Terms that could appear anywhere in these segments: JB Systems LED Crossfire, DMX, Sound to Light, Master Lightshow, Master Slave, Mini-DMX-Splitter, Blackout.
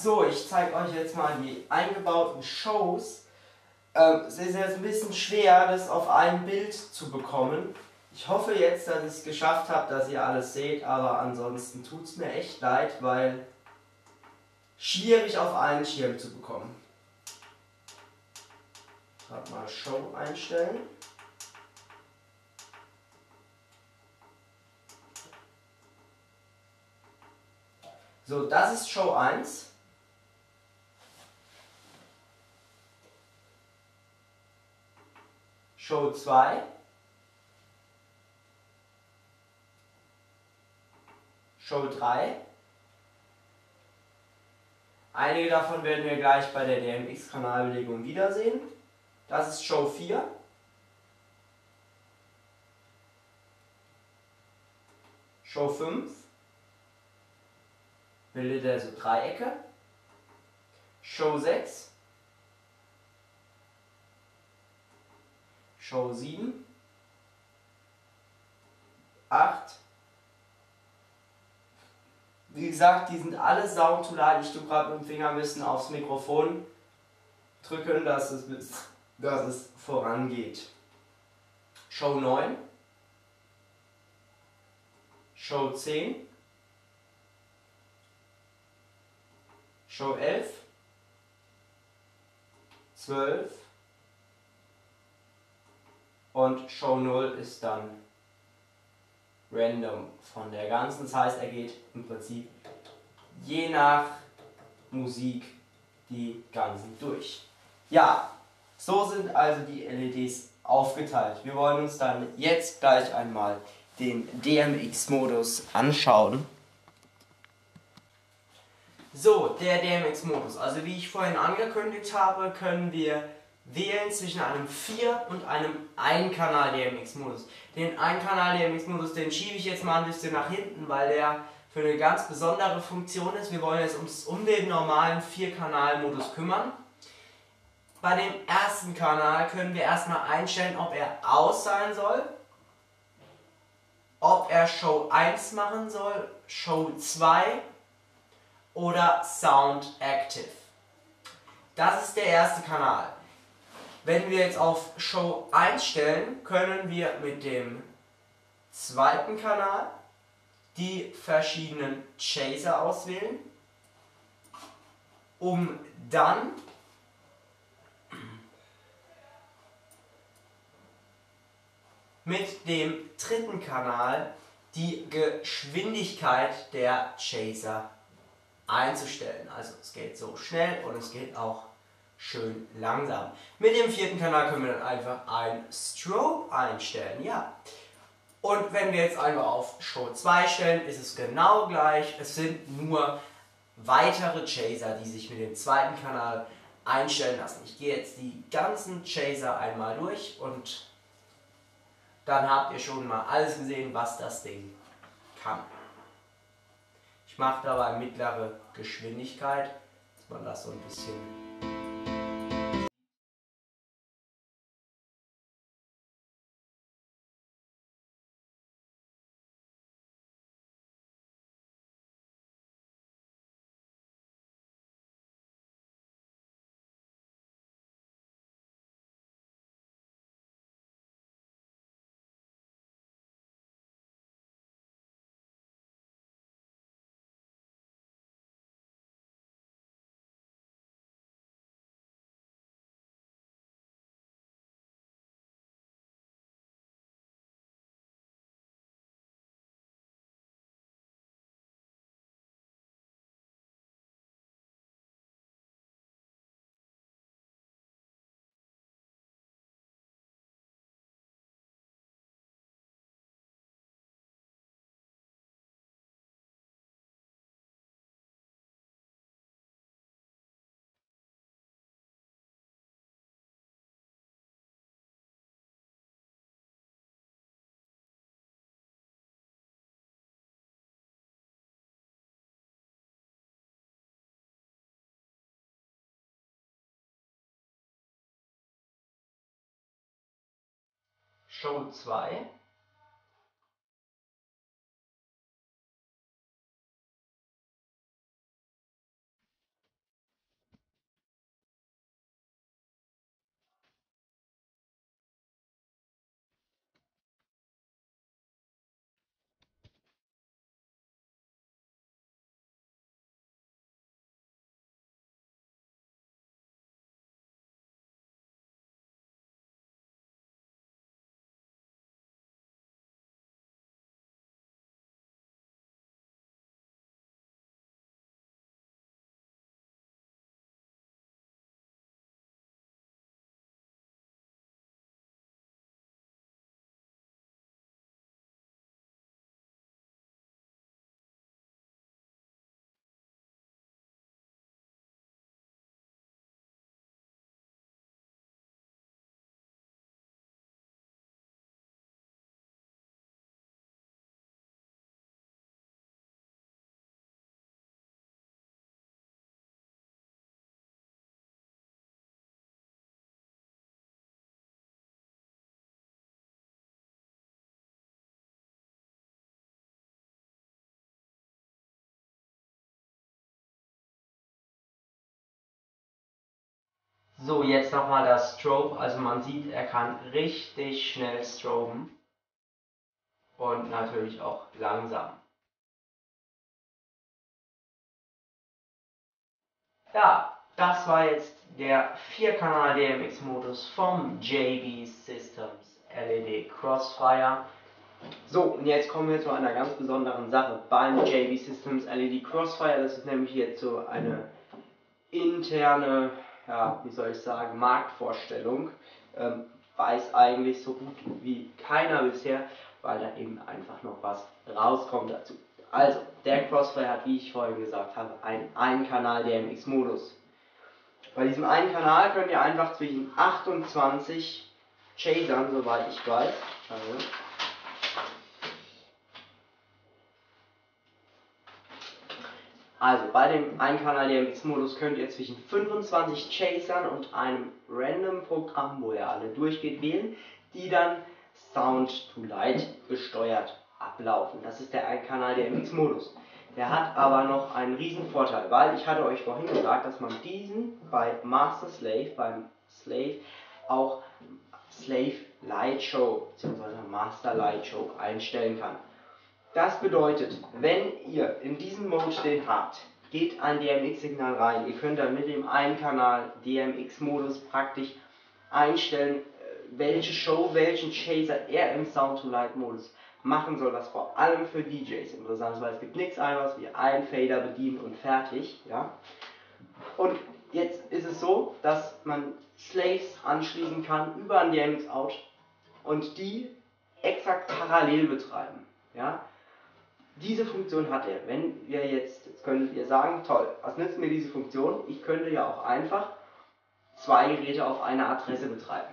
So, ich zeige euch jetzt mal die eingebauten Shows. Es ist jetzt ein bisschen schwer, das auf ein Bild zu bekommen. Ich hoffe jetzt, dass ich es geschafft habe, dass ihr alles seht, aber ansonsten tut es mir echt leid, weil schwierig auf einen Schirm zu bekommen. Ich werde mal Show einstellen. So, das ist Show 1. Show 2. Show 3. Einige davon werden wir gleich bei der DMX-Kanalbelegung wiedersehen. Das ist Show 4. Show 5. Bildet er so Dreiecke. Show 6. Show 7. 8. Wie gesagt, die sind alle Sound to Light. Ich tue gerade mit dem Finger ein bisschen aufs Mikrofon drücken, dass es vorangeht. Show 9. Show 10. Show 11, 12 und Show 0 ist dann random von der ganzen. Das heißt, er geht im Prinzip je nach Musik die ganzen durch. Ja, so sind also die LEDs aufgeteilt. Wir wollen uns dann jetzt gleich einmal den DMX-Modus anschauen. So, der DMX-Modus. Also wie ich vorhin angekündigt habe, können wir wählen zwischen einem 4- und einem 1-Kanal-DMX-Modus. Den 1-Kanal-DMX-Modus, den schiebe ich jetzt mal ein bisschen nach hinten, weil der für eine ganz besondere Funktion ist. Wir wollen jetzt uns um den normalen 4-Kanal-Modus kümmern. Bei dem ersten Kanal können wir erstmal einstellen, ob er aus sein soll, ob er Show 1 machen soll, Show 2 oder Sound Active. Das ist der erste Kanal. Wenn wir jetzt auf Show 1 stellen, können wir mit dem zweiten Kanal die verschiedenen Chaser auswählen, um dann mit dem dritten Kanal die Geschwindigkeit der Chaser einzustellen. Also es geht so schnell und es geht auch schön langsam. Mit dem vierten Kanal können wir dann einfach ein Strobe einstellen, ja. Und wenn wir jetzt einfach auf Show 2 stellen, ist es genau gleich. Es sind nur weitere Chaser, die sich mit dem zweiten Kanal einstellen lassen. Ich gehe jetzt die ganzen Chaser einmal durch und dann habt ihr schon mal alles gesehen, was das Ding kann. Ich mache dabei mittlere Geschwindigkeit, dass man das so ein bisschen... Show 2, So, jetzt nochmal das Strobe. Also man sieht, er kann richtig schnell stroben. Und natürlich auch langsam. Ja, das war jetzt der 4-Kanal DMX-Modus vom JB Systems LED Crossfire. So, und jetzt kommen wir zu einer ganz besonderen Sache beim JB Systems LED Crossfire. Das ist nämlich jetzt so eine interne, ja, wie soll ich sagen, Marktvorstellung. Weiß eigentlich so gut wie keiner bisher, weil da eben einfach noch was rauskommt dazu. Also, der Crossfire hat, wie ich vorhin gesagt habe, einen Ein-Kanal-DMX-Modus. Bei diesem einen Kanal könnt ihr einfach zwischen 28 Chasern, soweit ich weiß, also bei dem Ein-Kanal-DMX-Modus könnt ihr zwischen 25 Chasern und einem Random-Programm, wo ihr alle durchgeht, wählen, die dann Sound to Light gesteuert ablaufen. Das ist der Ein-Kanal-DMX-Modus. Der hat aber noch einen riesen Vorteil, weil ich hatte euch vorhin gesagt, dass man diesen bei Master Slave, beim Slave, auch Slave Lightshow bzw. Master Lightshow einstellen kann. Das bedeutet, wenn ihr in diesem Mode den habt, geht ein DMX-Signal rein. Ihr könnt dann mit dem Ein-Kanal-DMX-Modus praktisch einstellen, welche Show, welchen Chaser er im Sound-to-Light-Modus machen soll. Das vor allem für DJs interessant ist, weil es gibt nichts anderes wie ein Fader bedienen und fertig. Ja? Und jetzt ist es so, dass man Slaves anschließen kann über ein DMX-Out und die exakt parallel betreiben. Ja? Diese Funktion hat er. Wenn wir jetzt könntet ihr sagen, toll, was nützt mir diese Funktion? Ich könnte ja auch einfach zwei Geräte auf einer Adresse betreiben.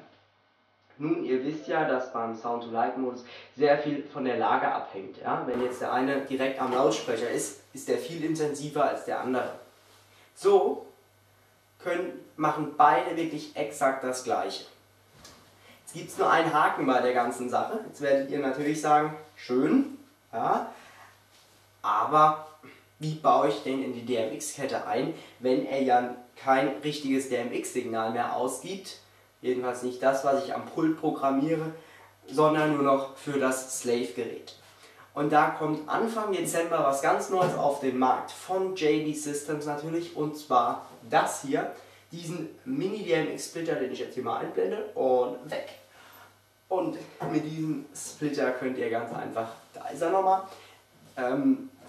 Nun, ihr wisst ja, dass beim Sound-to-Light-Modus sehr viel von der Lage abhängt. Ja? Wenn jetzt der eine direkt am Lautsprecher ist, ist der viel intensiver als der andere. So machen beide wirklich exakt das Gleiche. Jetzt gibt es nur einen Haken bei der ganzen Sache. Jetzt werdet ihr natürlich sagen, schön, ja, aber wie baue ich den in die DMX-Kette ein, wenn er ja kein richtiges DMX-Signal mehr ausgibt? Jedenfalls nicht das, was ich am Pult programmiere, sondern nur noch für das Slave-Gerät. Und da kommt Anfang Dezember was ganz Neues auf den Markt, von JB Systems natürlich, und zwar das hier, diesen Mini-DMX-Splitter, den ich jetzt hier mal einblende, und weg. Und mit diesem Splitter könnt ihr ganz einfach, da ist er nochmal,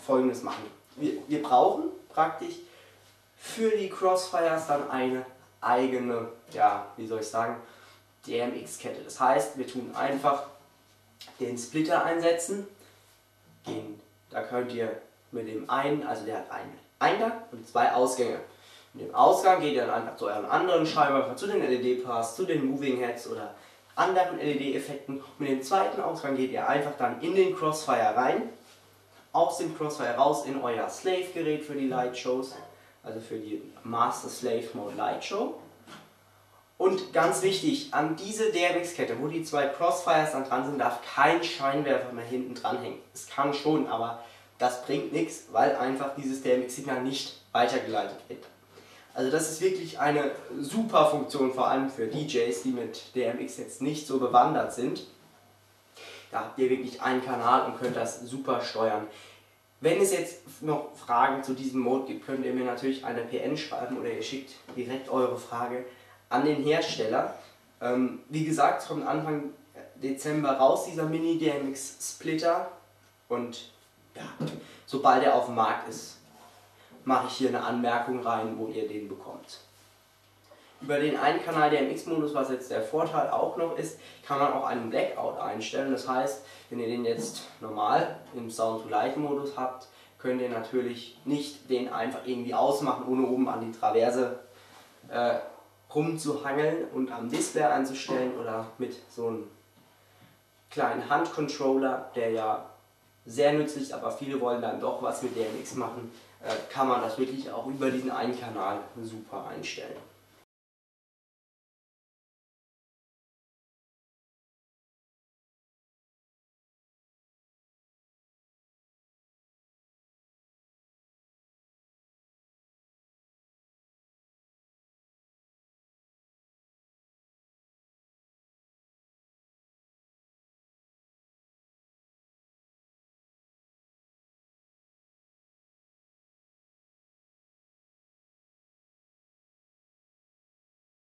Folgendes machen. Wir brauchen praktisch für die Crossfires dann eine eigene, ja, wie soll ich sagen, DMX-Kette. Das heißt, wir tun einfach den Splitter einsetzen, gehen, da könnt ihr mit dem einen, also der hat einen Eingang und zwei Ausgänge. Mit dem Ausgang geht ihr dann einfach zu euren anderen Scheinwerfern, zu den LED-Pass, zu den Moving Heads oder anderen LED-Effekten. Mit dem zweiten Ausgang geht ihr einfach dann in den Crossfire rein, aus dem Crossfire raus in euer Slave-Gerät für die Lightshows. Also für die Master Slave Mode Light Show. Und ganz wichtig, an diese DMX-Kette, wo die zwei Crossfires dann dran sind, darf kein Scheinwerfer mehr hinten dran hängen. Es kann schon, aber das bringt nichts, weil einfach dieses DMX-Signal nicht weitergeleitet wird. Also das ist wirklich eine super Funktion, vor allem für DJs, die mit DMX jetzt nicht so bewandert sind. Da habt ihr wirklich einen Kanal und könnt das super steuern. Wenn es jetzt noch Fragen zu diesem Mode gibt, könnt ihr mir natürlich eine PN schreiben oder ihr schickt direkt eure Frage an den Hersteller. Wie gesagt, es kommt Anfang Dezember raus, dieser Mini-DMX-Splitter. Und ja, sobald er auf dem Markt ist, mache ich hier eine Anmerkung rein, wo ihr den bekommt. Über den einen Kanal DMX-Modus, was jetzt der Vorteil auch noch ist, kann man auch einen Blackout einstellen. Das heißt, wenn ihr den jetzt normal im Sound-to-Light-Modus habt, könnt ihr natürlich nicht den einfach irgendwie ausmachen, ohne oben an die Traverse rumzuhangeln und am Display einzustellen oder mit so einem kleinen Handcontroller, der ja sehr nützlich ist, aber viele wollen dann doch was mit DMX machen, kann man das wirklich auch über diesen einen Kanal super einstellen.